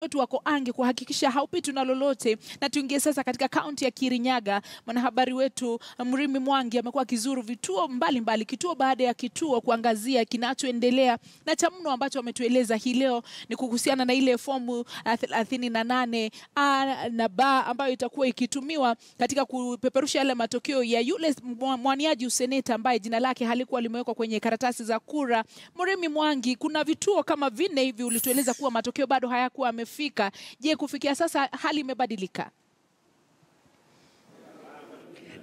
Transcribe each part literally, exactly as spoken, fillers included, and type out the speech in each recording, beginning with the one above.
wetu wako ange kuhakikisha haupitwi na lolote. Na tuingie sasa katika kaunti ya Kirinyaga. Mwanahabari wetu Murimi Mwangi amekuwa kizuru vituo mbali mbali, kituo baada ya kituo, kuangazia kinachoendelea. Na cha mno ambacho wametueleza hii leo ni kuhusiana na ile fomu thelathini na nane A na B ambayo itakuwa ikitumiwa katika kupeperusha yale matokeo ya yule mwaniaji useneta ambaye jina lake halikuwa limewekwa kwenye karatasi za kura. Murimi Mwangi, kuna vituo kama vinne hivi ulitueleza kuwa matokeo bado hayakuwa amefika. Je, kufikia sasa hali imebadilika?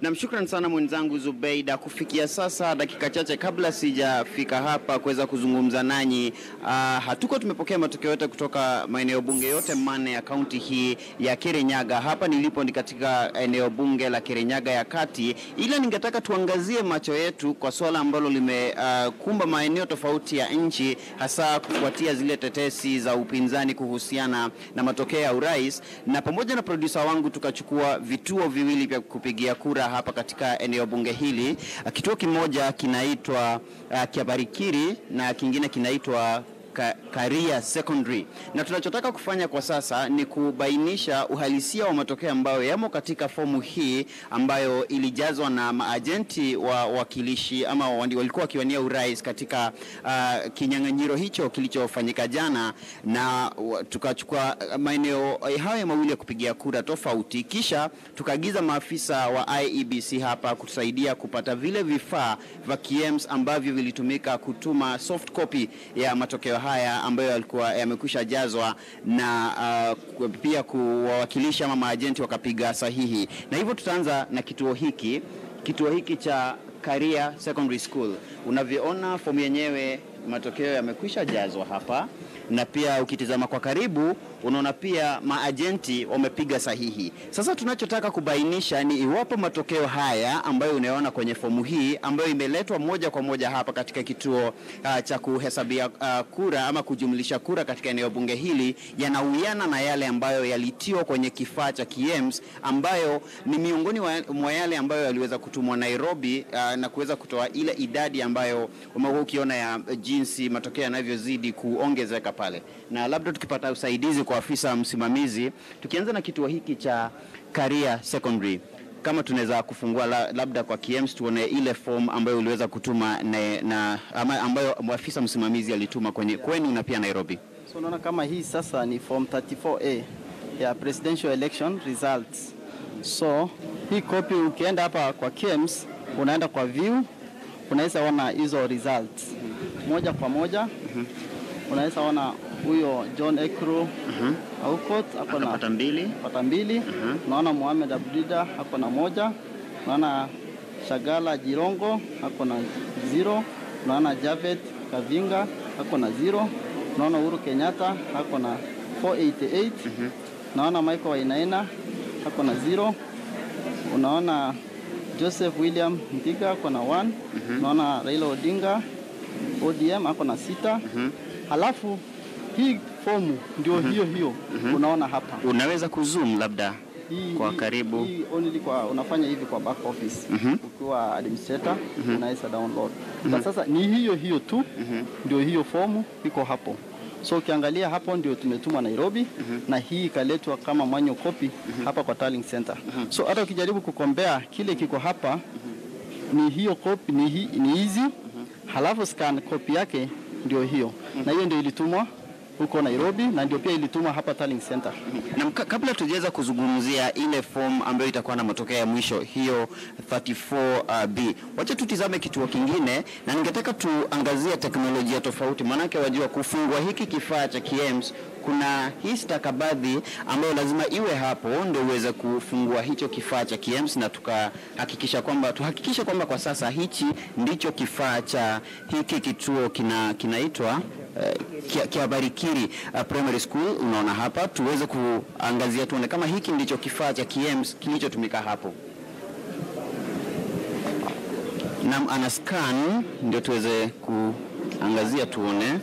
Na mshukran sana mwenzangu Zubaida. Kufikia sasa dakika chache kabla sijafika hapa kuweza kuzungumza nanyi, uh, hatuko tumepokea matokeo yote kutoka maeneo bunge yote manne ya kaunti hii ya Kirinyaga. Hapa nilipo ni katika eneo bunge la Kirinyaga ya kati, ila ningetaka tuangazie macho yetu kwa swala ambalo limekumba uh, maeneo tofauti ya nchi, hasa kufuatia zile tetesi za upinzani kuhusiana na matokeo ya urais. Na pamoja na producer wangu tukachukua vituo viwili vya kupigia kura hapa katika eneo bunge hili. Kituo kimoja kinaitwa uh, Kiabarikiri na kingine kinaitwa Kariya Secondary. Na tunachotaka kufanya kwa sasa ni kubainisha uhalisia wa matokeo ambayo yamo katika fomu hii ambayo ilijazwa na maajenti wa wakilishi ama walikuwa wakiwania urais katika uh, kinyang'anyiro hicho kilichofanyika jana. Na tukachukua maeneo haya mawili ya kupigia kura tofauti, kisha tukaagiza maafisa wa I E B C hapa kutusaidia kupata vile vifaa vya KIEMS ambavyo vilitumika kutuma soft copy ya matokeo haya ambayo yalikuwa yamekwisha jazwa, na uh, pia kuwawakilisha mama agenti wakapiga sahihi. Na hivyo tutaanza na kituo hiki, kituo hiki cha Kariya Secondary School. Unavyoona fomu yenyewe matokeo yamekwisha jazwa hapa, na pia ukitizama kwa karibu unaona pia maajenti wamepiga sahihi. Sasa tunachotaka kubainisha ni iwapo matokeo haya ambayo unaona kwenye fomu hii ambayo imeletwa moja kwa moja hapa katika kituo uh, cha kuhesabia uh, kura ama kujumlisha kura katika eneo bunge hili yanawiana na yale ambayo yalitiwa kwenye kifaa cha KIEMS, ambayo ni miongoni mwa yale ambayo yaliweza kutumwa Nairobi uh, na kuweza kutoa ile idadi ambayo umekuwa ukiona ya jinsi matokeo yanavyozidi kuongezeka pale. Na labda tukipata usaidizi kwa afisa msimamizi, tukianza na kituo hiki cha Kariya Secondary, kama tunaweza kufungua la, labda kwa KIEMS tuone ile form ambayo uliweza kutuma na, na ambayo afisa msimamizi alituma kwenye kwenu na pia Nairobi. So unaona kama hii sasa ni form thirty-four A ya presidential election results. So hii copy ukienda hapa kwa KIEMS, unaenda kwa view, unaweza ona hizo results moja kwa moja. Mm-hmm. Unaweza ona huyo John Ekuru Aukot hapo na pata mbili, pata mbili. Naona Mohamed Abduba Dida hapo na moja. Naona Shagala Jirongo hapo na zero. Naona Japheth Kavinga hapo na zero. Naona Uhuru Kenyatta hapo na four eighty-eight. Mm-hmm. Naona Michael Wainaina hapo na zero. Unaona Joseph William Ndiga hapo na one. Mm-hmm. Naona Raila Odinga O D M hapo na sita. Mm-hmm. Halafu hii fomu ndio mm -hmm. hiyo hiyo mm -hmm. unaona hapa. Unaweza kuzoom labda hii, kwa karibu. Hii only kwa unafanya hivi kwa back office. Mm -hmm. Ukiwa administrator mm -hmm. unaweza download. Mm -hmm. Sasa ni hiyo hiyo tu mm -hmm. ndio hiyo fomu iko hapo. So ukiangalia hapo ndio tumetuma Nairobi mm -hmm. na hii kaletwa kama manual copy mm -hmm. hapa kwa Tallying Center. Mm -hmm. So hata ukijaribu kukombea kile kiko hapa mm -hmm. ni hiyo copy, ni hii ni hizi mm -hmm. halafu scan copy yake ndio hiyo. Mm -hmm. Na hiyo ndio ilitumwa huko Nairobi na ndio pia ilitumwa hapa Tallying Center. Mm -hmm. Na kabla tujeza kuzungumzia ile form ambayo itakuwa na matokeo ya mwisho hiyo thirty-four B, wacha tutizame kituo kingine, na ningetaka tuangazie teknolojia tofauti, manake wajua kufungua hiki kifaa cha KIEMS kuna hii stakabadhi ambayo lazima iwe hapo ndio uweze kufungua hicho kifaa cha KIEMS. Na tukahakikisha kwamba tuhakikisha kwamba kwa sasa hichi ndicho kifaa cha hiki kituo kina kinaitwa uh, Kiabarikiri uh, Primary School. Unaona hapa, tuweze kuangazia tuone kama hiki ndicho kifaa cha KIEMS kilichotumika hapo. Nam ana scan ndio tuweze kuangazia tuone.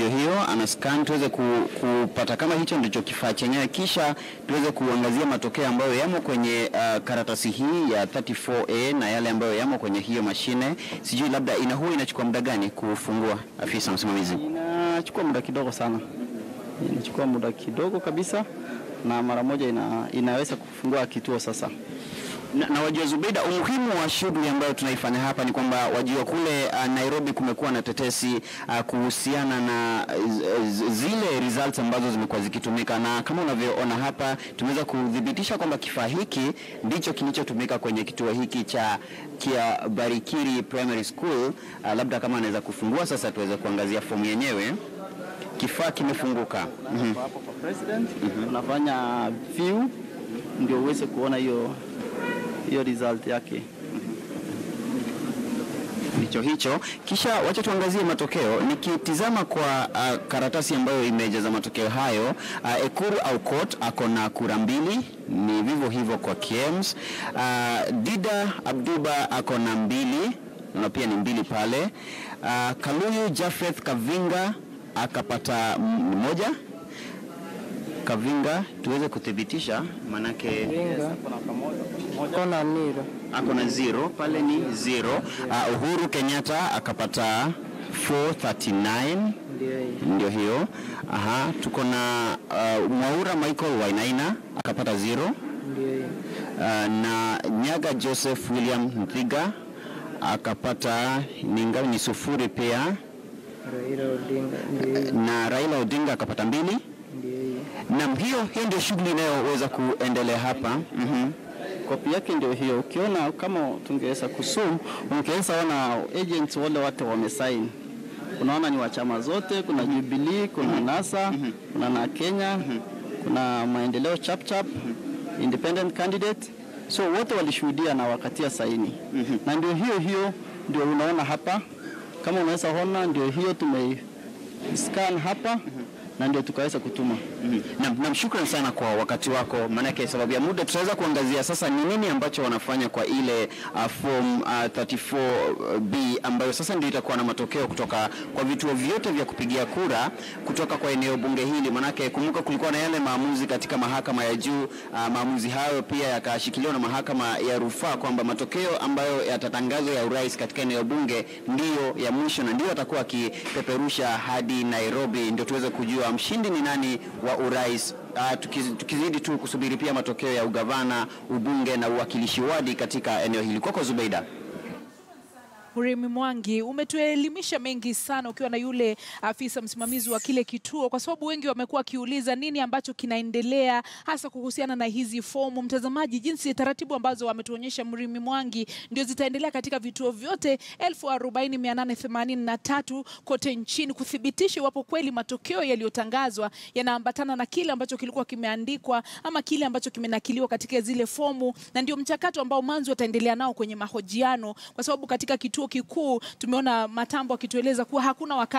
ndio hiyo, anascan tuweze kupata kama hicho ndicho kifaa chenyewe, kisha tuweze kuangazia matokeo ambayo yamo kwenye uh, karatasi hii ya thirty-four A na yale ambayo yamo kwenye hiyo mashine. Sijui labda ina huo inachukua muda gani kufungua, afisa msimamizi? Inachukua muda kidogo sana. Inachukua muda kidogo kabisa, na mara moja ina, inaweza kufungua kituo sasa. Na, na wajua Zubaida, umuhimu wa shughuli ambayo tunaifanya hapa ni kwamba wajua kule uh, Nairobi kumekuwa na tetesi uh, kuhusiana na uh, zile results ambazo zimekuwa zikitumika, na kama unavyoona hapa tumeweza kudhibitisha kwamba kifaa hiki ndicho kilichotumika kwenye kituo hiki cha Kiabarikiri Primary School. Uh, labda kama anaweza kufungua sasa tuweze kuangazia fomu yenyewe. Kifaa kimefunguka. Mhm. Hapo kwa president unafanya view ndio uweze kuona hiyo hiyo result yake. Hicho hicho. Kisha wacha tuangazie matokeo. Nikitizama kwa uh, karatasi ambayo imejaza matokeo hayo, uh, Ekuru Aukot ako na kura mbili, ni vivyo hivyo kwa K I E M S. Uh, Dida Abduba ako na mbili, na pia ni mbili pale. Uh, Kaluyu Japheth Kavinga akapata moja. Kavinga tuweze kuthibitisha manake akona niro, akona zero pale, ni zero. Uh, Uhuru Kenyatta akapata four thirty-nine, ndio hiyo. Aha, tuko na uh, Mwaura Michael Wainaina akapata zero, ndio hiyo. Uh, na Nyaga Joseph William Mpiga akapata ninga ni sufuri pia. Raila Odinga, na Raila Odinga akapata mbili. Na hiyo hiyo ndio shughuli inayoweza kuendelea hapa. Mhm. Kopi yake ndio hiyo. Ukiona kama tungeweza kusum, ungeweza ona agents wale watu wamesign. Unaona ni wa chama zote, kuna Jubilee, kuna NASA, kuna na Kenya, kuna maendeleo chap chap, independent candidate. So wote walishuhudia na wakatia saini. Na ndio hiyo hiyo ndio unaona hapa. Kama unaweza ona ndio hiyo tume scan hapa. Na ndio tukaweza kutuma. Mm -hmm. Na, na mshukuru sana kwa wakati wako, manake sababu ya muda tutaweza kuangazia sasa ni nini ambacho wanafanya kwa ile uh, form uh, thirty-four B ambayo sasa ndio itakuwa na matokeo kutoka kwa vituo vyote vya kupigia kura kutoka kwa eneo bunge hili. Manake kumbuka kulikuwa na yale maamuzi katika mahakama ya juu, uh, maamuzi hayo pia yakashikiliwa na mahakama ya rufaa kwamba matokeo ambayo yatatangazwa ya urais katika eneo bunge ndio ya mwisho na ndio atakuwa akipeperusha hadi Nairobi ndio tuweze kujua mshindi ni nani wa urais. Uh, tukizidi, tukizidi tu kusubiri pia matokeo ya ugavana, ubunge na uwakilishi wadi katika eneo hili. Koko Zubaida. Murimi Mwangi, umetuelimisha mengi sana ukiwa na yule afisa msimamizi wa kile kituo, kwa sababu wengi wamekuwa wakiuliza nini ambacho kinaendelea hasa kuhusiana na hizi fomu. Mtazamaji, jinsi taratibu ambazo wametuonyesha Murimi Mwangi ndio zitaendelea katika vituo vyote elfu arobaini mia nane themanini na tatu kote nchini kuthibitisha iwapo kweli matokeo yaliyotangazwa yanaambatana na kile ambacho kilikuwa kimeandikwa ama kile ambacho kimenakiliwa katika zile fomu, na ndio mchakato ambao mwanzo ataendelea nao kwenye mahojiano, kwa sababu katika kituo kikuu tumeona Matambo akitueleza kuwa hakuna wakati